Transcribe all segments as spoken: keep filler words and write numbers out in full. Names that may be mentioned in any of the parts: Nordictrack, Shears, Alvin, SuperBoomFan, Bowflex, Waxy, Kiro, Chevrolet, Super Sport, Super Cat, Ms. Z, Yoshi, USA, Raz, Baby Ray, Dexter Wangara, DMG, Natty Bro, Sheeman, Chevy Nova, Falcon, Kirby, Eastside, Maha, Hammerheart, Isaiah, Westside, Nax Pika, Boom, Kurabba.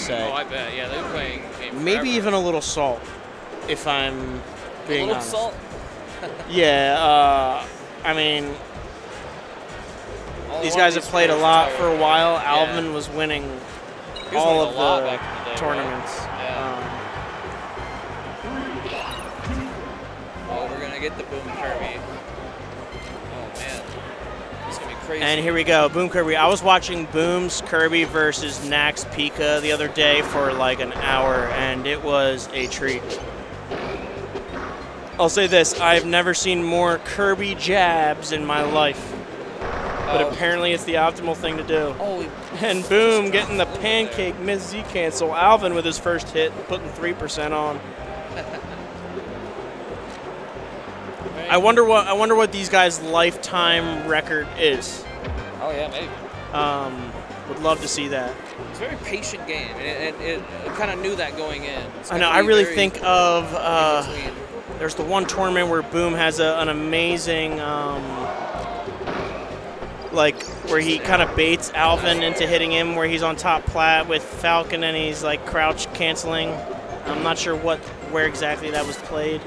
say. Oh, I bet. Yeah, they were playing game maybe forever. Even a little salt, if I'm being a little honest. Salt? Yeah, uh, I mean, all these guys these have played a lot for a while. Yeah. Alvin was winning was all of the, the day, tournaments. Right? Yeah. Um, oh, we're going to get the Boom Kirby. Oh, man. It's going to be crazy. And here we go, Boom Kirby. I was watching Boom's Kirby versus Nax Pika the other day for like an hour, and it was a treat. I'll say this, I've never seen more Kirby jabs in my life. But oh, apparently it's the optimal thing to do. Holy and Boom getting the pancake Miz Z cancel. Alvin with his first hit, putting three percent on. I wonder what I wonder what these guys' lifetime record is. Oh yeah, maybe. Um, would love to see that. It's a very patient game, and it, it, it kind of knew that going in. I know. I really think of. Uh, There's the one tournament where Boom has a, an amazing, um, like, where he kind of baits Alvin into hitting him, where he's on top plat with Falcon and he's like crouch canceling. I'm not sure what, where exactly that was played.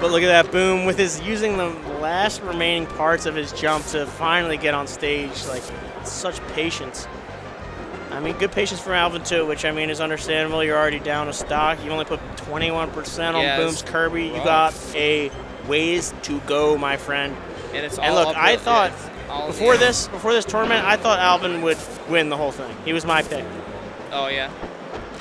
But look at that, Boom with his using the last remaining parts of his jump to finally get on stage. Like, such patience. I mean, good patience from Alvin, too, which, I mean, is understandable. You're already down a stock. You only put twenty-one percent on yeah, Boom's Kirby. You got a ways to go, my friend. And, it's and all look, I the, thought before this before this tournament, I thought Alvin would win the whole thing. He was my pick. Oh, yeah.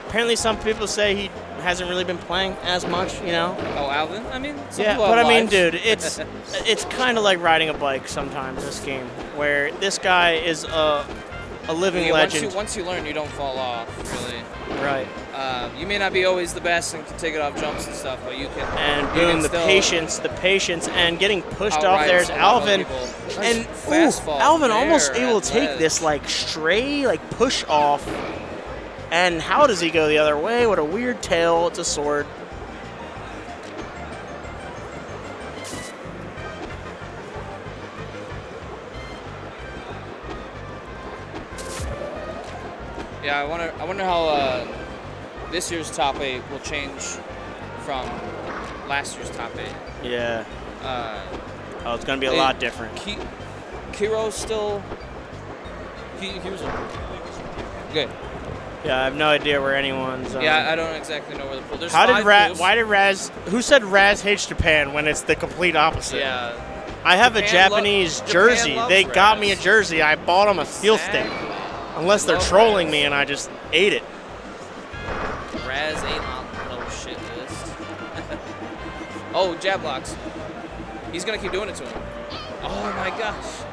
Apparently some people say he hasn't really been playing as much, you know. Oh, Alvin? I mean, some yeah, but, lives. I mean, dude, it's, it's kind of like riding a bike sometimes, this game, where this guy is a... A living yeah, legend. Once you, once you learn, you don't fall off, really. Right. Uh, you may not be always the best and can take it off jumps and stuff, but you can. And you Boom, can the patience, the patience, and getting pushed off there is Alvin. And ooh, Alvin almost able to take this like stray, like push off. And how does he go the other way? What a weird tail. It's a sword. Yeah, I wonder. I wonder how uh, this year's top eight will change from last year's top eight. Yeah. Uh, oh, it's gonna be a lot different. Ki Kiro's still. He, he was good. Yeah, I have no idea where anyone's. Um, yeah, I don't exactly know where the pool. There's how did Raz? Why did Raz? Who said Raz hates Japan when it's the complete opposite? Yeah. I have Japan a Japanese jersey. They Raz. got me a jersey. I bought them a steel stick. Unless they're trolling Raz. me and I just ate it. Raz ain't on no shit list. Oh, jab blocks. He's gonna keep doing it to him. Oh my gosh.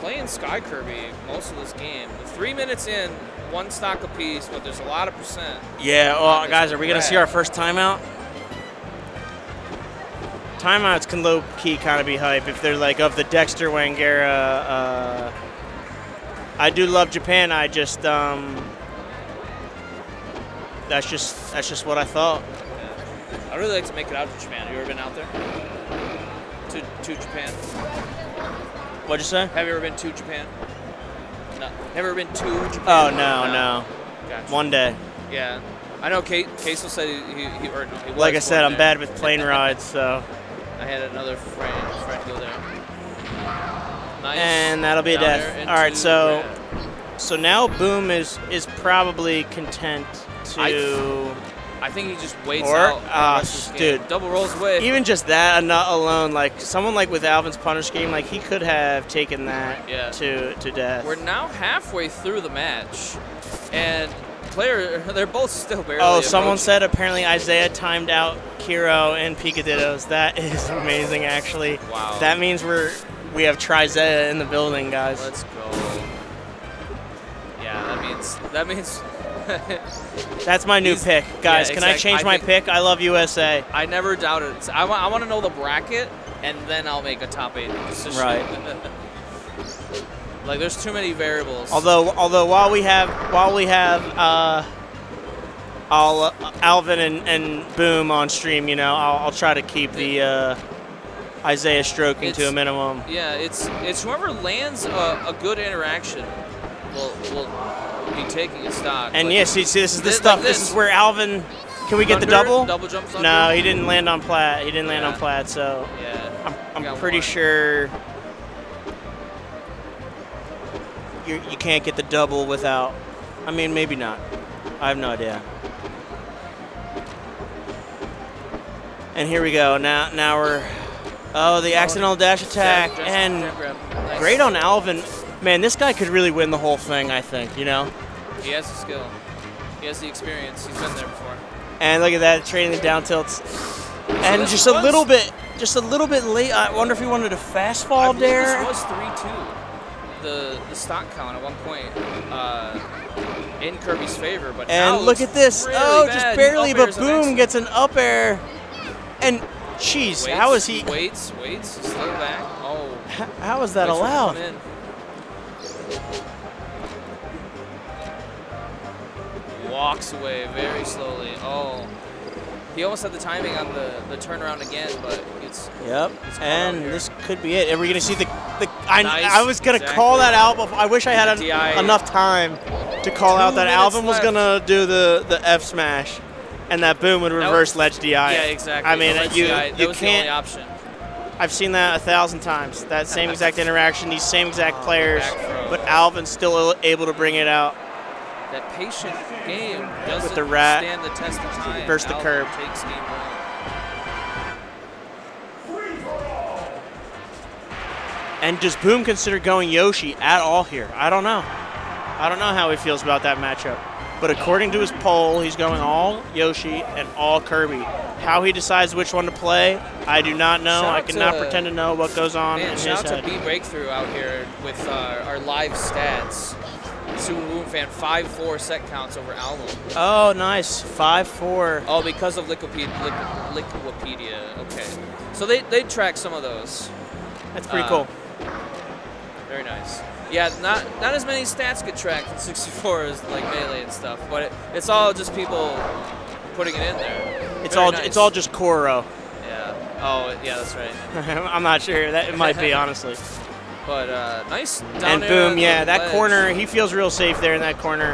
Playing Sky Kirby most of this game. Three minutes in, one stock apiece, but there's a lot of percent. Yeah, well, guys, are we gonna see our first timeout? Timeouts can low-key kind of be hype if they're like of the Dexter Wangara. Uh, I do love Japan. I just um, that's just that's just what I thought. Yeah. I really like to make it out to Japan. Have you ever been out there? To to Japan. What'd you say? Have you ever been to Japan? No. Have you ever been to Japan? Oh no no. no. Gotcha. One day. Yeah. I know Kate. Casel said he, he, he, or no, he like I said, I'm there. bad with plane rides, so. I had another friend, friend go there. Nice. And that'll be a death. All right, so red. so now Boom is is probably content to. I, I think he just waits or, out. Uh, dude, double rolls away. Even just that alone, like someone like with Alvin's punish game, like he could have taken that yeah. to to death. We're now halfway through the match, and. Player, they're both still barely. Oh, someone approaching. said apparently Isaiah timed out Kiro and Pikachu. That is amazing, actually. Wow. That means we're we have Tri-Zeta in the building, guys. Let's go. Yeah, that means that means. That's my new pick, guys. Yeah, can exactly. I change I my pick? I love U S A. I never doubted it. I want I want to know the bracket, and then I'll make a top eight decision. Right. Like there's too many variables. Although, although while we have while we have uh, I'll, uh, Alvin and, and Boom on stream, you know, I'll, I'll try to keep the uh, Isaiah stroking it's, to a minimum. Yeah, it's it's whoever lands a, a good interaction will will be taking a stock. And like, yes, you see, this is the this, stuff. Like this. This is where Alvin. Can we thunder, get the double? Double jump thunder? No, he didn't land on plat. He didn't yeah. land on plat. So yeah, I'm I'm pretty one. sure you you can't get the double without. I mean, maybe not. I have no idea. And here we go. Now, now we're. Oh, the accidental dash attack, yeah, and nice. Great on Alvin. Man, this guy could really win the whole thing, I think, you know? He has the skill. He has the experience. He's been there before. And look at that, trading the down tilts. And so just a was, little bit, just a little bit late. I wonder if he wanted a fast fall I there. This was three two, the, the stock count at one point, uh, in Kirby's favor. But and look at this. Really oh, bad. Just barely, but Boom gets an up air. And... Jeez, waits, how is he? Waits, waits, slow back. Oh, how, how is that allowed? Walks away very slowly. Oh, he almost had the timing on the the turnaround again, but it's yep. It's and this could be it. Are we gonna see the the? I nice, I was gonna exactly. call that out. Before, I wish I had an, enough time to call Two out that Alvin left. was gonna do the the F smash. And that Boom would reverse nope. ledge D I. Yeah, exactly. I mean, you, you, you was can't. The only option. I've seen that a thousand times. That same exact interaction, these same exact oh, players, but Alvin's still able to bring it out. That patient game doesn't with the rat, stand the test of time. Burst the Alvin curb. Takes game one. And does Boom consider going Yoshi at all here? I don't know. I don't know how he feels about that matchup. But according to his poll, he's going all Yoshi and all Kirby. How he decides which one to play, I do not know. Shout I cannot to, pretend to know what goes on man, in shout his out head. to B Breakthrough out here with uh, our live stats. SuperBoomFan five four set counts over Alvin. Oh, nice. five four. Oh, because of Liquipedia. Liquipedia. Okay. So they, they track some of those. That's pretty uh, cool. Very nice. Yeah, not not as many stats get tracked in sixty-four as like Melee and stuff, but it, it's all just people putting it in there. It's Very all nice. It's all just Koro. Yeah. Oh, yeah, that's right. I'm not sure. That it might be honestly. But uh, nice. Down and Boom, yeah, that ledge. corner. He feels real safe there in that corner.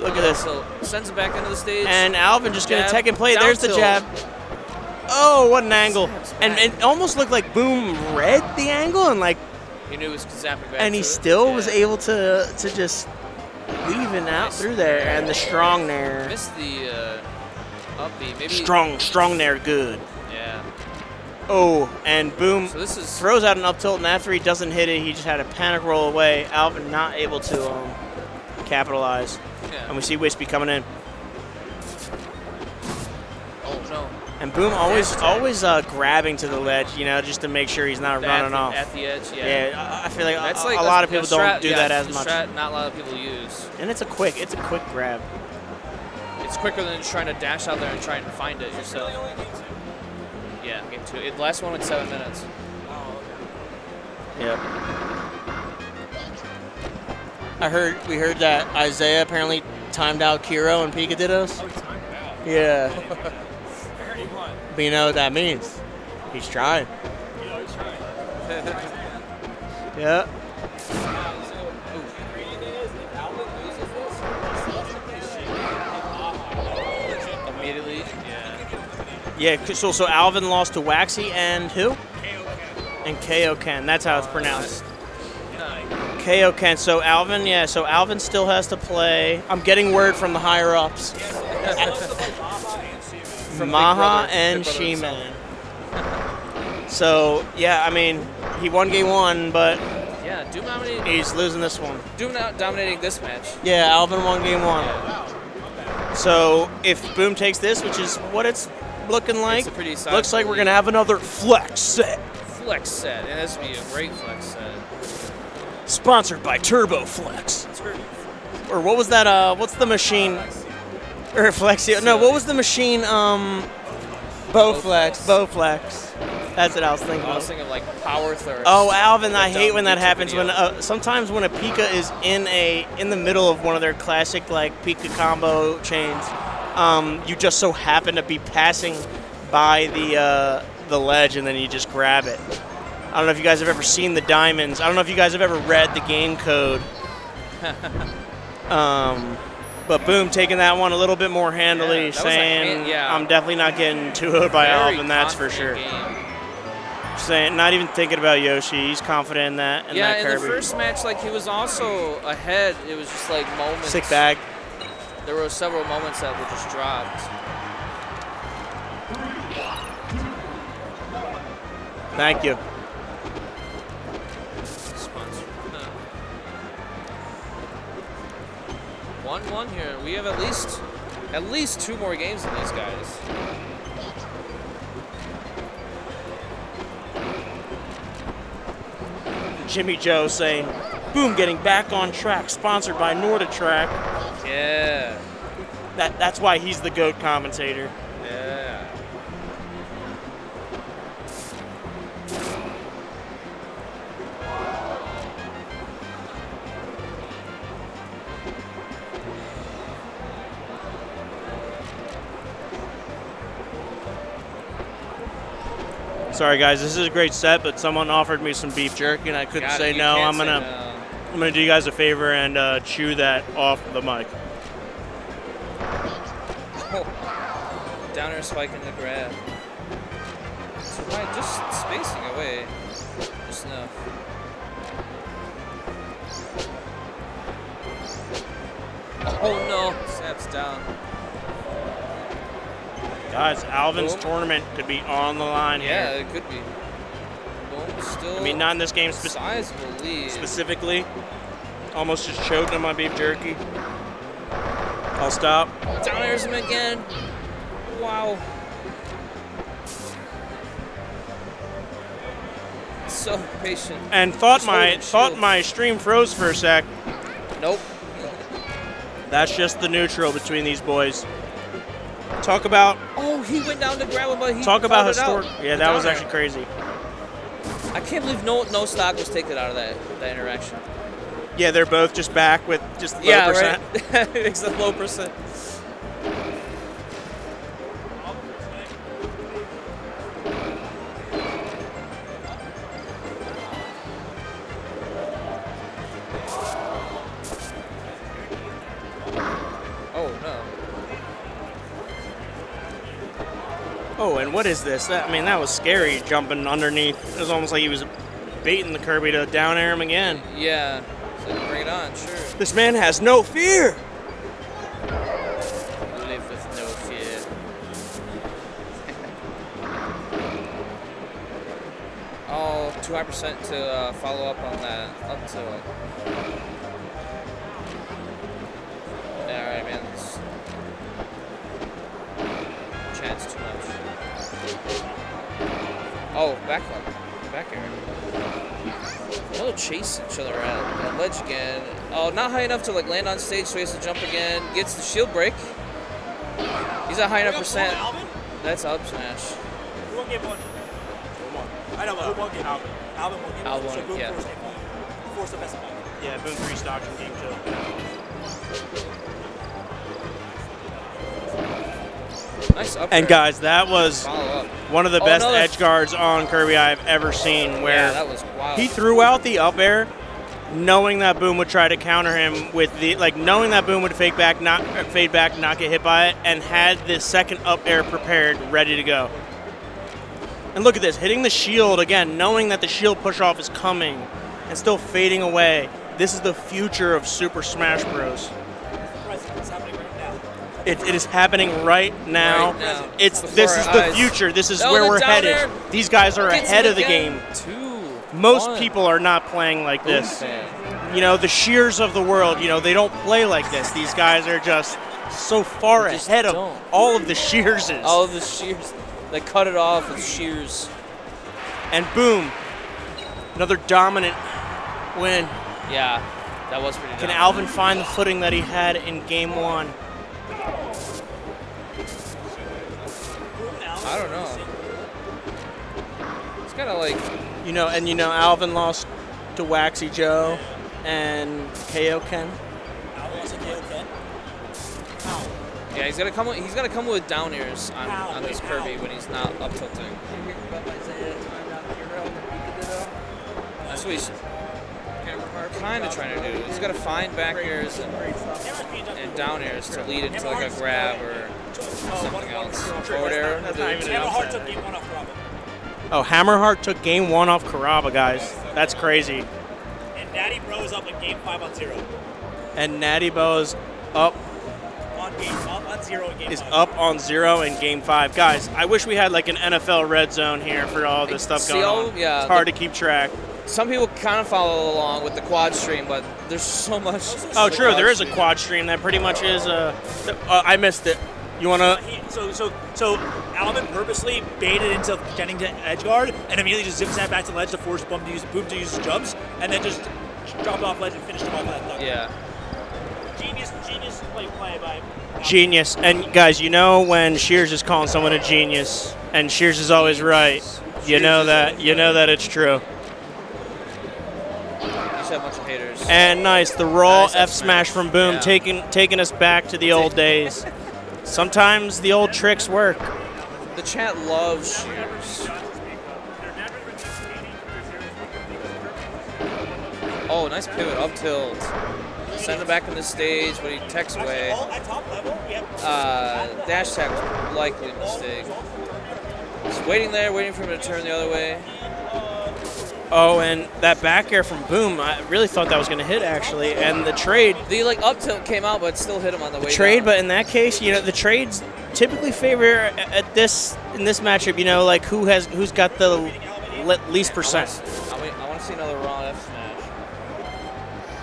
Look yeah, at this. So sends it back into the stage. And Alvin just jab. gonna tech and play. Down There's tilt. the jab. Oh, what an angle! And it almost looked like Boom read the angle and like. He knew it was zapping back. And he still it. was yeah. able to to just weave it out nice. through there, and the strong there. Missed the uh, up B. Maybe strong, strong there, good. Yeah. Oh, and Boom so this is throws out an up tilt, and after he doesn't hit it, he just had a panic roll away. Alvin not able to um, capitalize. Yeah. And we see Wispy coming in. Oh no. And Boom always always uh, grabbing to the ledge, you know, just to make sure he's not the running at the, off. At the edge, yeah. Yeah, I feel like, That's a, like a lot of people strat, don't do yeah, that as much. Strat not a lot of people use. And it's a quick, it's a quick grab. It's quicker than just trying to dash out there and try and find it yourself. Yeah, game two. It, the last one went seven minutes. Oh, okay. Yeah. I heard, we heard that Isaiah apparently timed out Kiro and Pika Dittos. Oh, he timed it out. Yeah. But you know what that means. He's trying. Yeah, he's trying. Yeah. Immediately. Yeah. Yeah, so, so Alvin lost to Waxy and who? And K O. Ken. That's how it's pronounced. K O. Ken. So Alvin, yeah, so Alvin still has to play. I'm getting word from the higher ups. From Maha and Sheeman. So, yeah, I mean, he won game one, but yeah, Doom he's losing this one. Doom dominating this match. Yeah, Alvin won game one. Yeah. So, if Boom takes this, which is what it's looking like, it's pretty looks like we're going to have another flex set. Flex set, and yeah, this would be a great flex set. Sponsored by TurboFlex. Turbo Flex. Or what was that, uh, what's the machine? Or Flexio. No, what was the machine? Um, Bowflex. Bowflex. That's what I was thinking. I was thinking of like Power Thirst. Oh, Alvin, I hate when that happens. When uh, sometimes when a Pika is in a in the middle of one of their classic like Pika combo chains, um, you just so happen to be passing by the uh, the ledge and then you just grab it. I don't know if you guys have ever seen the diamonds. I don't know if you guys have ever read the game code. um, but Boom taking that one a little bit more handily, yeah, saying, like, yeah. I'm definitely not getting two-oh'd by Alvin, that's for sure. Game. Saying, not even thinking about Yoshi. He's confident in that. And yeah, that Kirby. In the first match, like, he was also ahead. It was just like moments. Sick bag. There were several moments that were just dropped. Thank you. Sponsor. one one here. We have at least at least two more games than these guys. Jimmy Joe saying, Boom, getting back on track, sponsored by Nordictrack. Yeah. That, that's why he's the GOAT commentator. Yeah. Sorry guys, this is a great set, but someone offered me some beef jerky and I couldn't say no. I'm gonna, no. I'm gonna do you guys a favor and uh, chew that off the mic. Oh. Downer spike in the grab. So why just spacing away? Just enough. Oh no! Snaps down. Guys, Alvin's Boom. tournament could be on the line yeah, here. Yeah, it could be. Boom, still I mean, not in this game spe lead. specifically. Almost just choked on my beef jerky. I'll stop. Down airs him again. Wow. So patient. And thought my thought shield. my stream froze for a sec. Nope. That's just the neutral between these boys. Talk about. Oh, he went down to grab him, but he. Talk about historic. Yeah, that was actually crazy. I can't believe no no stock was taken out of that that interaction. Yeah, they're both just back with just low yeah, percent. Right. It's a low percent. What is this? That, I mean, that was scary jumping underneath. It was almost like he was baiting the Kirby to down air him again. Yeah. So bring it on, sure. This man has no fear. I live with no fear. Oh, two high percent to uh, follow up on that. Up to it. Yeah, all right, man. This chance too much. Oh, back up. Back air. They'll chase each other out. That ledge again. Oh, not high enough to like land on stage, so he has to jump again. Gets the shield break. He's at high enough percent. That's up smash. Who won't get one? I know, but who won't get Alvin? Alvin won't get Alvin, so Boom yeah. forced it. Forced the best one. Yeah, Boom three stocks in game show. Nice up and guys, that was one of the oh, best no, edge guards on Kirby I've ever seen, where yeah, that was wild. He threw out the up air knowing that Boom would try to counter him with the, like, knowing that Boom would fake back, not fade back, not get hit by it, and had the second up air prepared, ready to go. And look at this, hitting the shield again, knowing that the shield push off is coming and still fading away. This is the future of Super Smash Bros. It, it is happening right now. Right now. It's Before this is the eyes. future. This is no, where we're headed. Air. These guys are ahead of the game. Two, Most one. people are not playing like Boom this. Fan. You know, the Shears of the world, you know, they don't play like this. These guys are just so far just ahead don't. of all of the Shearses. All of the Shears. They cut it off with Shears. And Boom. Another dominant win. Yeah, that was pretty dominant. Can Alvin find the footing that he had in game one? I don't know. It's kind of like... You know, and you know, Alvin lost to Waxy Joe and K O. Ken. Alvin lost to K O. Ken? Ow. Yeah, he's going to come with, he's gonna come with down airs on, on this Kirby when he's not up tilting. what he's kind of trying to do. He's got to find back airs and, and down airs to lead into like a grab or something else. Forward air. Oh, Hammerheart took game one off Kurabba, guys. That's crazy. And Natty Bro is up at game five on zero. And Natty Bro is up on game up on zero in game is five. up on zero in game five. Guys, I wish we had like an N F L red zone here for all this stuff going on. Yeah, it's hard to keep track. Some people kind of follow along with the quad stream, but there's so much. Oh, true. There is a quad stream that pretty much is a. Uh, I missed it. You wanna? Uh, he, so so so Alvin purposely baited into getting to edge guard and immediately just zips that back to the ledge to force Boom to use Boom to use jumps and then just dropped off ledge and finished him off that dunk. Yeah. Genius, genius play play by. Alvin. Genius. And guys, you know when Shears is calling someone a genius and Shears is always right. Shears you know that. You know that it's true. A bunch of haters. And nice, the raw nice F smash from Boom, yeah. taking taking us back to the old days. Sometimes the old tricks work. The chat loves Shears. Oh, nice pivot up tilt. Send him back on the stage, but he techs away. Uh, dash tech was likely a mistake. Just waiting there, waiting for him to turn the other way. Oh, and that back air from Boom, I really thought that was going to hit, actually. And the trade. The like up tilt came out, but still hit him on the, the way trade, down. But in that case, you know, the trades typically favor at this in this matchup, you know, like who has who's got the least percent. I want to, I want to see another raw F smash.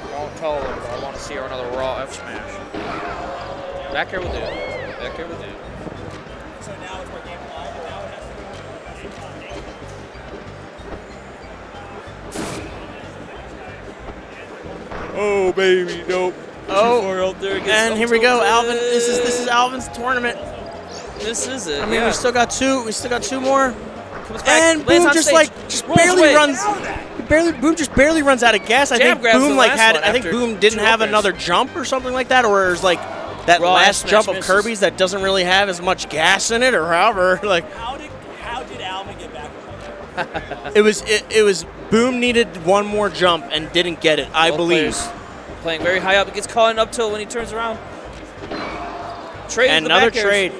I won't tell them, but I want to see another raw F smash. Back air will do. Back air will do. Oh baby, nope. Oh, there and here we go, Alvin. This is this is Alvin's tournament. This is it. I mean, yeah. we still got two. We still got two more. Comes back, and Boom just stage. like just Rolls barely away. runs. Barely Boom just barely runs out of gas. I Jab think Boom like had. I think Boom didn't have players. another jump or something like that, or it was like that Raw last jump misses. of Kirby's that doesn't really have as much gas in it, or however. Like how did how did Alvin get back? it was it, it was Boom needed one more jump and didn't get it. I Both believe playing very high up. It gets caught up till when he turns around. Trade and another trade.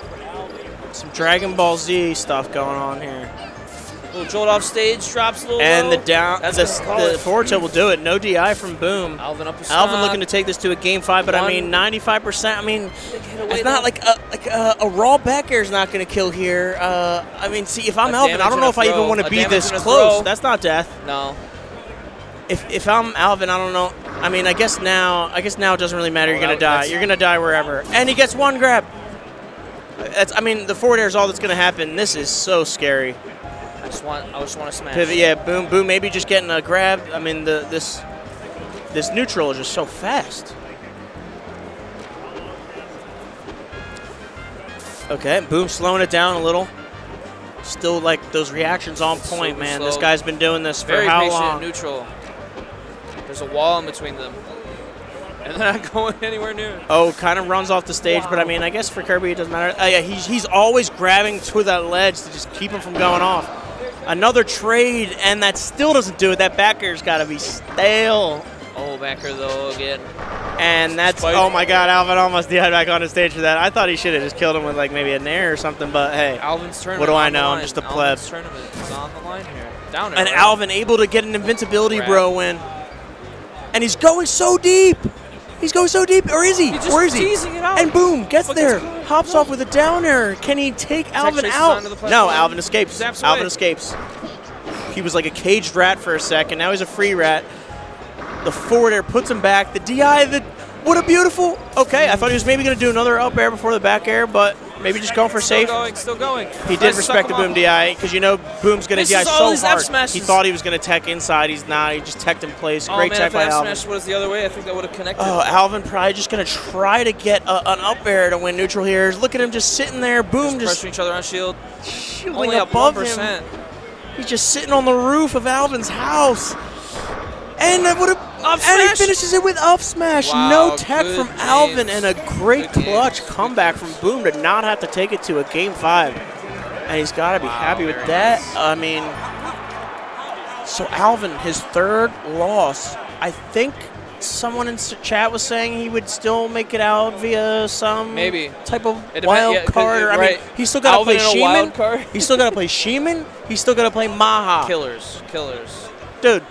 Some Dragon Ball Z stuff going on here. A little jolt off stage, drops a little. And low. the down, That's the, the forward tilt will do it. No D I from Boom. Alvin up. Alvin looking to take this to a game five, but one. I mean, ninety-five percent. I mean, it's not like a, like a, a raw back air is not going to kill here. Uh, I mean, see, if I'm Alvin, I don't know if throw. I even want to be this close. Throw. That's not death. No. If if I'm Alvin, I don't know. I mean, I guess now, I guess now it doesn't really matter. Oh, You're gonna die. You're gonna die wherever. And he gets one grab. That's. I mean, the forward air is all that's going to happen. This is so scary. I just want, I just want to smash. Pivot, yeah, Boom, Boom. Maybe just getting a grab. I mean, the this this neutral is just so fast. Okay, Boom slowing it down a little. Still like those reactions on point, man. This guy's been doing this for how long? Very patient neutral. There's a wall in between them, and they're not going anywhere near. Oh, kind of runs off the stage, wow. but I mean, I guess for Kirby it doesn't matter. Uh, yeah, he's he's always grabbing to that ledge to just keep him from going off. Another trade, and that still doesn't do it. That back air's got to be stale. Oh, back air, though, again. And that's, Spike. oh, my God, Alvin almost died back on the stage for that. I thought he should have just killed him with, like, maybe an air or something, but, hey, Alvin's tournament what do I know? I'm just a pleb. Alvin's tournament is on the line here. Down and right? Alvin able to get an invincibility Crap. bro win. And he's going so deep. He's going so deep. Or is he? He's just Where is he? Teasing it out. And Boom, gets but there, cool. hops no. off with a down air. Can he take Tech Alvin out? No, Alvin escapes. Alvin escapes. He was like a caged rat for a second. Now he's a free rat. The forward air puts him back. The D I, the, what a beautiful. Okay, I thought he was maybe going to do another up air before the back air, but maybe just going for still safe. Still going, still going. He did I respect the Boom up. D I because you know Boom's going to D I so hard. He thought he was going to tech inside. He's not. He just teched in place. Oh, Great man, tech by Alvin. If that F smash was the other way, I think that would have connected. Oh, Alvin probably just going to try to get a, an up air to win neutral here. Look at him just sitting there. Boom just, just pressuring each other on shield. Only above one percent. Him. He's just sitting on the roof of Alvin's house. And that would have. Up smash. And he finishes it with up smash. Wow, no tech from games. Alvin and a great good clutch games. comeback from Boom to not have to take it to a game five. And he's got to be wow, happy with that. Nice. I mean, So Alvin, his third loss. I think someone in chat was saying he would still make it out via some maybe type of wild yeah, card. It, right. I mean, he's still got to play Sheeman. He's still got to play Sheeman. He's still got to play Maha. Killers, killers. Dude,